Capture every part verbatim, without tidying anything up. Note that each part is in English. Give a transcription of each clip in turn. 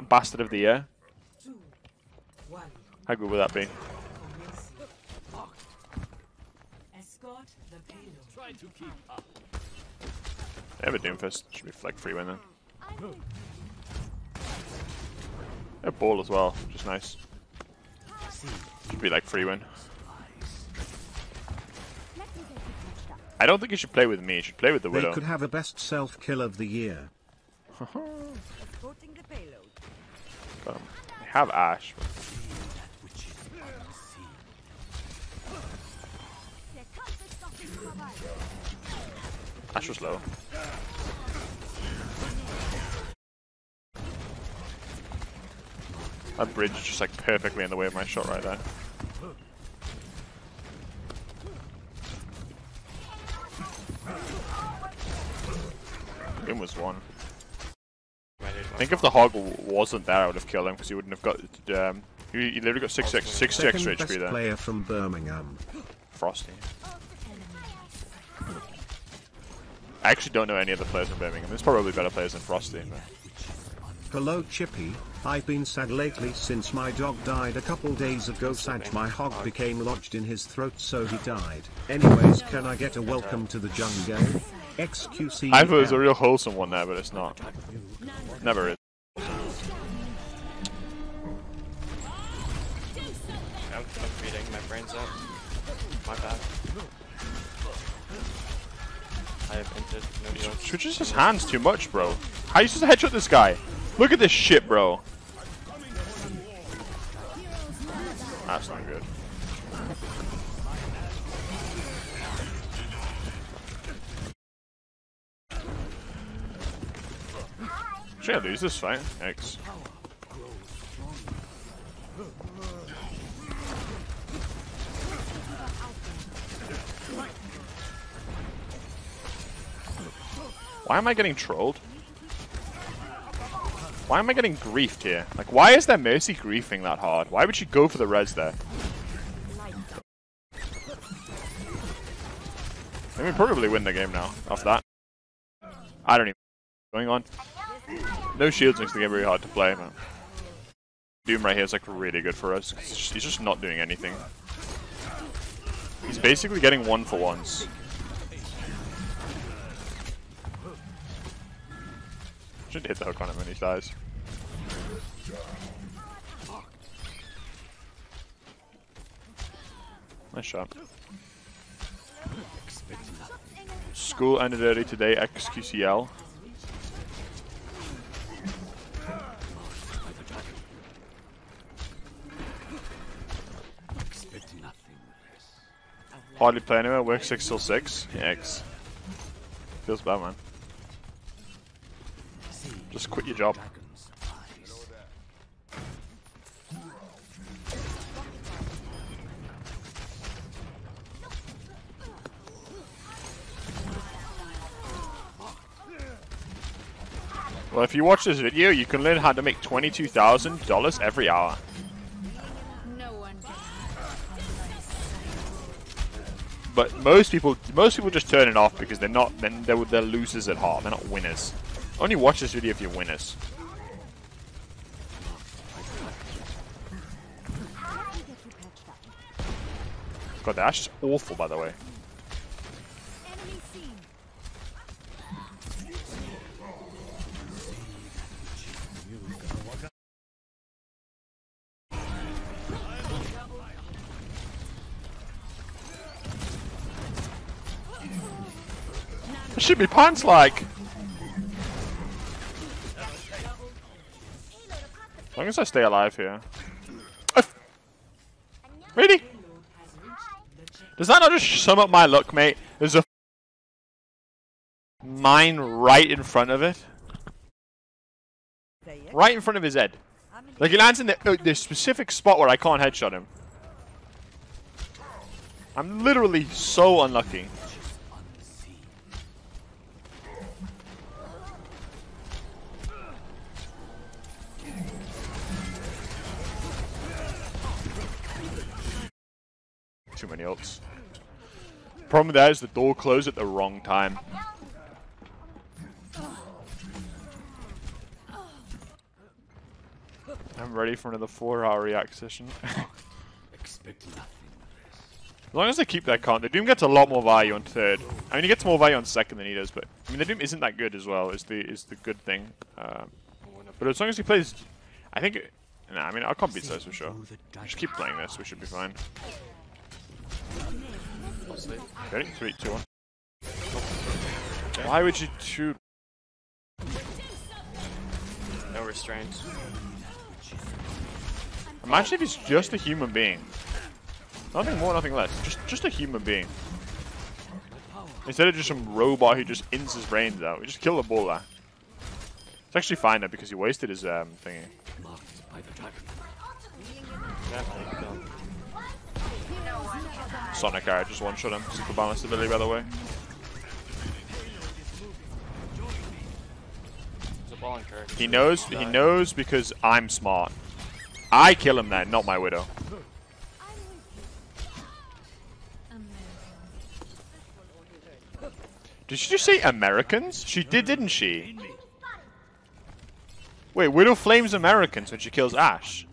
and Bastard of the Year. How good would that be? They have a Doomfist. Should be flag free win then. A ball as well, which is nice. Should be like free win. I don't think you should play with me. You should play with the Widow. They could have a best self kill of the year. Got him. They have Ashe. Ashe was low. That bridge is just like perfectly in the way of my shot right there. Game was won. I think if the hog wasn't there, I would have killed him because he wouldn't have got. Um, he, he literally got six x sixty extra H P there. Player from Birmingham, Frosty. I actually don't know any other players in Birmingham. There's probably better players than Frosty. But... Hello, Chippy. I've been sad lately since my dog died a couple days ago. Sad, my hog became lodged in his throat, so he died. Anyways, can I get a welcome to the jungle? X Q C. I thought it was a real wholesome one there, but it's not. Never is. I'm feeding my brains out. My bad. I have entered no deal. Switches his hands too much, bro. How are you supposed to headshot this guy? Look at this shit, bro. That's not good. Should I lose this fight? X. Why am I getting trolled? Why am I getting griefed here? Like, why is there Mercy griefing that hard? Why would she go for the res there? I mean, probably win the game now, off that. I don't even know what's going on. No shields makes the game very hard to play, man. Doom right here is, like, really good for us. He's just not doing anything. He's basically getting one for ones. Should hit the hook on him when he dies. Nice shot. School ended early today, X Q C L. Hardly play anywhere, work six till six. Yeah, X. Feels bad, man. Just quit your job. Well, if you watch this video, you can learn how to make twenty-two thousand dollars every hour. But most people, most people just turn it off because they're not. Then they're, they're losers at heart. They're not winners. Only watch this video if you're winners. God, the Ashe is awful, by the way. It should be pants like. As long as I stay alive here. Oh. Really? Does that not just sum up my luck, mate? There's a mine right in front of it. Right in front of his head. Like, he lands in the, uh, the specific spot where I can't headshot him. I'm literally so unlucky. Too many ults. Problem with that is the door closed at the wrong time. I'm ready for another four hour react session. Expect nothing. As long as they keep that count, the Doom gets a lot more value on third. I mean, he gets more value on second than he does, but I mean, the Doom isn't that good as well. Is the is the good thing. Um, but as long as he plays, I think. It, nah, I mean, I'll comp beat those for sure. Just keep playing this. We should be fine. Ready? Three, two, one. Okay. Why would you two? No restraints. Imagine if he's just a human being. Nothing more, nothing less. Just just a human being. Instead of just some robot who just ins his brains out. We just kill the ball there. It's actually fine though because he wasted his um thingy. Sonic I just one shot him, super balanced ability by the way. He knows he knows because I'm smart. I kill him then, not my Widow. Did she just say Americans? She did, didn't she? Wait, Widow flames Americans when she kills Ashe.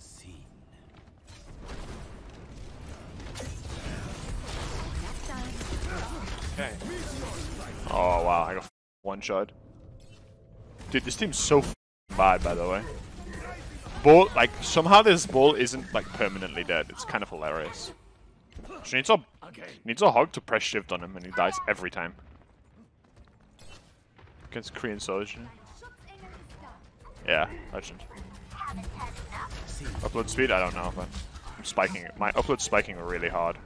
Okay. Oh wow, I got one shot. Dude, this team's so bad, by the way. Ball, like somehow this ball isn't like permanently dead. It's kind of hilarious. She needs a needs a hog to press shift on him, and he dies every time. Against Korean Soldier. Yeah, legend. Upload speed? I don't know, but I'm spiking it. My upload's spiking really hard.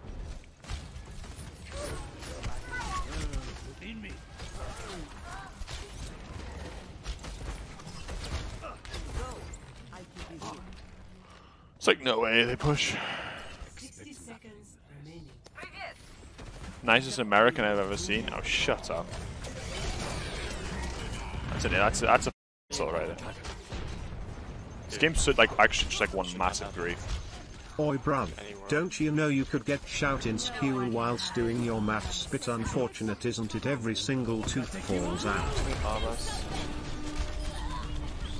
It's like, no way, they push. Nicest American I've ever seen. Oh, shut up. That's an, that's a, that's a insult right there. This game's so, like actually just like one massive grief. Oi bruv, don't you know you could get shout in skew whilst doing your maths bit? Unfortunate isn't it, every single tooth falls out.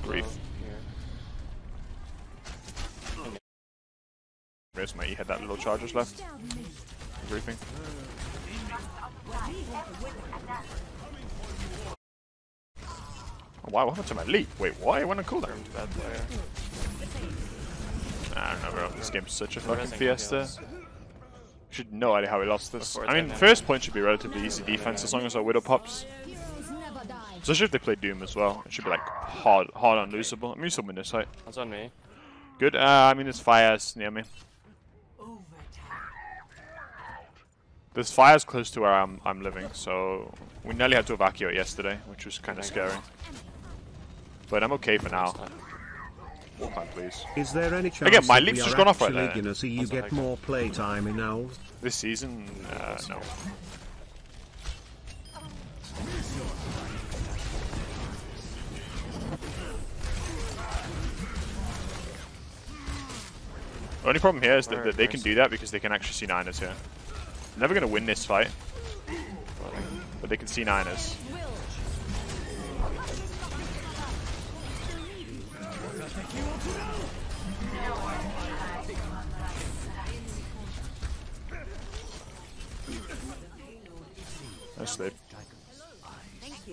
Grief. Where's my, you had that little charges left? Griefing. Why? What happened to my leap? Wait, why? When I call that? I don't know, bro. This game's such a fucking fiesta. Should no idea how we lost this. I mean, first point should be relatively easy defense as long as our Widow pops. Especially if they play Doom as well. It should be like hard, hard unlosable. I'm using this site. That's on me. Good. Uh, I mean, there's fires near me. There's fires close to where I'm, I'm living, so we nearly had to evacuate yesterday, which was kind of scary. But I'm okay for now. Walk on, please. Is there any chance Again, my leap's just gone off right there. Gonna see you get more playtime in Owls? This season, uh, no. The only problem here is that, that they can do that because they can actually see Niners here. They're never gonna win this fight, but they can see Niners. Asleep.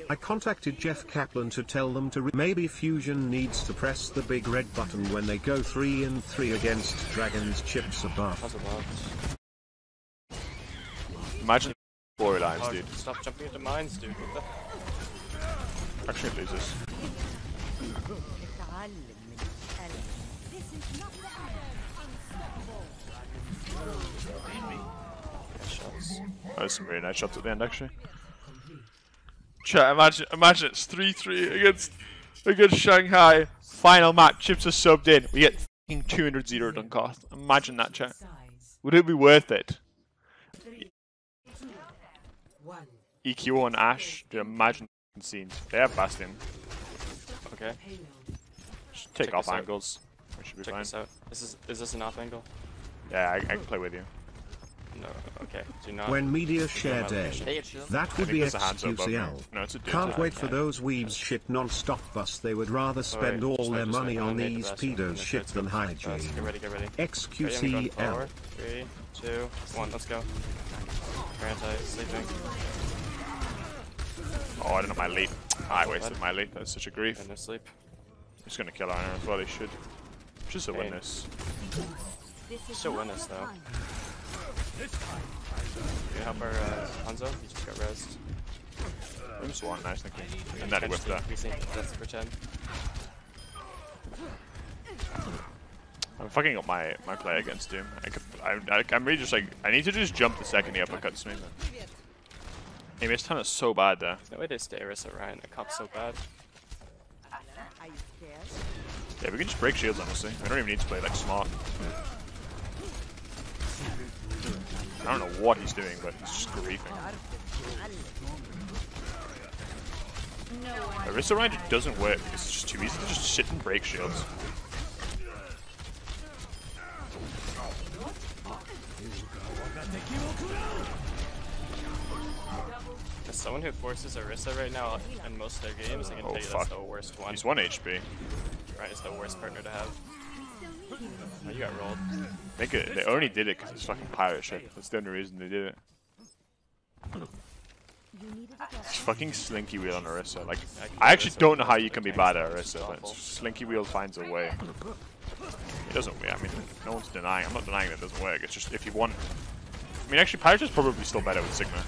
I contacted Jeff Kaplan to tell them to re maybe Fusion needs to press the big red button when they go three and three against Dragons. Chips above. Imagine storylines, dude. Stop jumping into mines, dude. Actually, lose this. That was some really nice shots at the end, actually. Chat, imagine, imagine it's three three against against Shanghai. Final match, Chips are subbed in. We get two hundred zeroed on cost. Imagine that, chat. Would it be worth it? E Q on Ashe, dude, imagine scenes. They have Bastion. Okay. Just take Check off angles. Out. We should be Check fine. This out. Is, this, is this an off angle? Yeah, I, I can play with you. No, okay. Do not. When media share day, that would be X Q C L. No, can't wait for those weebs shit non-stop bus. They would rather spend all, right, all their money on these pedos shit than hygiene. Get ready, get ready. X Q C L. Three, two, one. Let's go. Granite sleeping. Oh, I don't know my leap. I wasted my leap. That's such a grief. No sleep. He's gonna kill Iron as well. He should. Which is a witness. Still witness though. Can you help our uh, Hanzo? He just got rezzed. I'm just one, nice thinking. And that he whipped that. That's for ten. I'm fucking up my, my play against Doom. I could, I, I, I'm really just like, I need to just jump the second he uppercuts me. He missed time is so bad there. There's no way to stay Orisa Ryan, a cop's so bad. Yeah, we can just break shields honestly. I don't even need to play like smart. I don't know what he's doing, but he's just griefing. Orisa Ryan doesn't work because it's just too easy to just sit and break shields. As someone who forces Orisa right now in most of their games, I can oh, tell you fuck. That's the worst one. He's one H P. Ryan is the worst partner to have. Oh, you got rolled. They, could, they only did it because it's fucking pirate ship. That's the only reason they did it. It's fucking Slinky Wheel on Orisa. Like, I actually don't know how you can be bad at Orisa, but Slinky Wheel finds a way. It doesn't. I mean, no one's denying. I'm not denying that it doesn't work. It's just if you want. I mean, actually, pirate ship's probably still better with Sigma.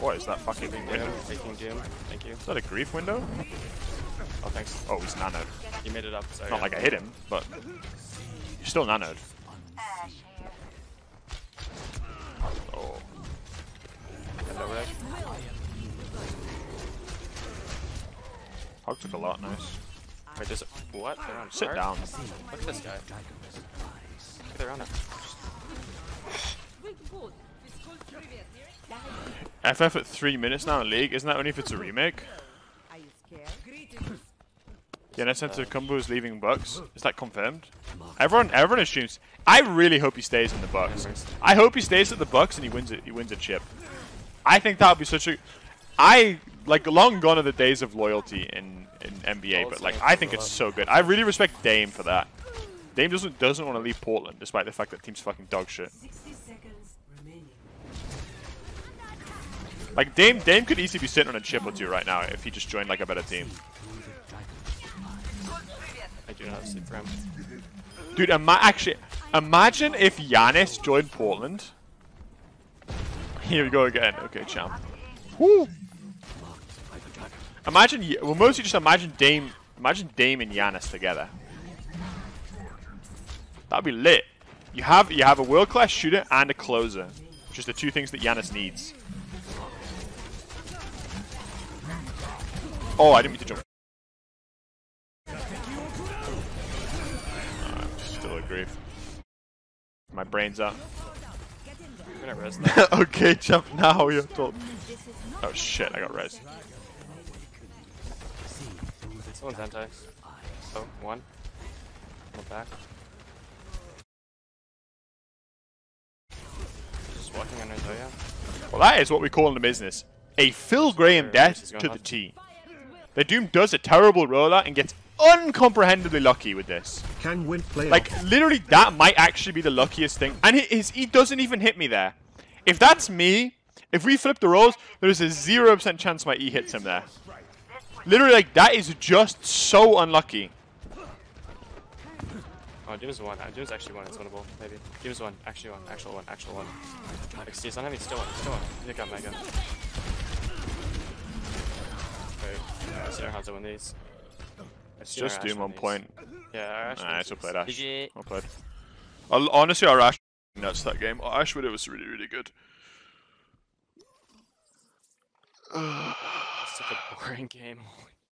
What is that fucking Taking window? Doom. Thank you. Is that a grief window? Oh, thanks. Oh, he's nanoed. You made it up. Sorry. Not like I hit him, but you're still nanoed. Oh. Hog took a lot, nice. Wait, there's a. What? They're on Sit down. Look at this guy. Look, they're on it. F F at three minutes now in League, isn't that only if it's a remake? Giannis center combo is leaving Bucks. Is that confirmed? Everyone everyone assumes. I really hope he stays in the Bucks. I hope he stays at the Bucks and he wins it he wins a chip. I think that would be such a I like long gone are the days of loyalty in, in N B A, but like I think it's so good. I really respect Dame for that. Dame doesn't doesn't want to leave Portland despite the fact that team's fucking dog shit. Like Dame, Dame could easily be sitting on a chip or two right now if he just joined like a better team. I do not have sleep for him. Dude, ima actually, imagine if Giannis joined Portland. Here we go again. Okay, champ. Woo. Imagine, well, mostly just imagine Dame, imagine Dame and Giannis together. That'd be lit. You have, you have a world-class shooter and a closer, which is the two things that Giannis needs. Oh, I didn't mean to jump. Oh, I'm still a grief. My brain's up. Okay, jump now, you're told. Oh shit, I got rezzed. Someone's anti. Oh, one. One back. Just walking under Zoya. Well, that is what we call in the business a Phil Graham death to the T. The Doom does a terrible rollout and gets uncomprehendably lucky with this. Can win playoff. Like, literally, that might actually be the luckiest thing. And his E doesn't even hit me there. If that's me, if we flip the rolls, there's a zero percent chance my E hits him there. Literally, like, that is just so unlucky. Oh, Doom's one. Doom's actually one. It's winnable, maybe. Doom's one. Actually one. Actual one. Actual one. Excuse me, still one. Still one. You got Mega. I've seen Hanzo win these. It's just Doom on point. Yeah, nah, it's all played Ashe. All played. I'll, honestly, our Ashe nuts that game. Our Ashe Widow was really, really good. It's such a boring game.